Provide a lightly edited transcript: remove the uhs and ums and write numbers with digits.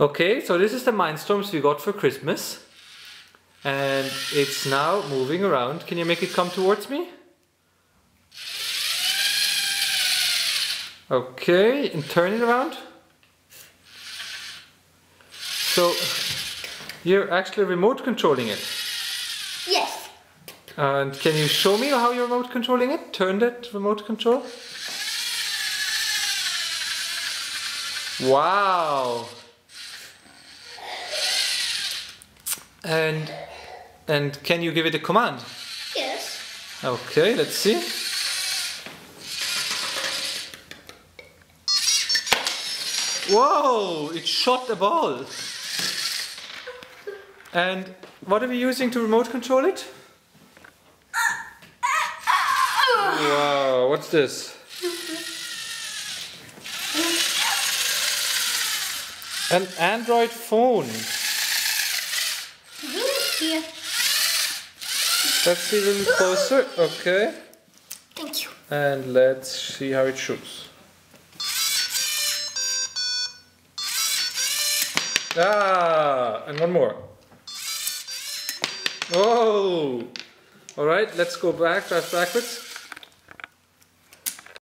Okay, so this is the Mindstorms we got for Christmas. And it's now moving around. Can you make it come towards me? Okay, and turn it around. So, you're actually remote controlling it? Yes. And can you show me how you're remote controlling it? Turn that remote control. Wow. And can you give it a command? Yes. Okay, let's see. Whoa, it shot a ball. And what are we using to remote control it? Wow, what's this? An Android phone. Here. Let's even closer, okay. Thank you. And let's see how it shoots. Ah, and one more. Oh! Alright, let's go back, drive backwards.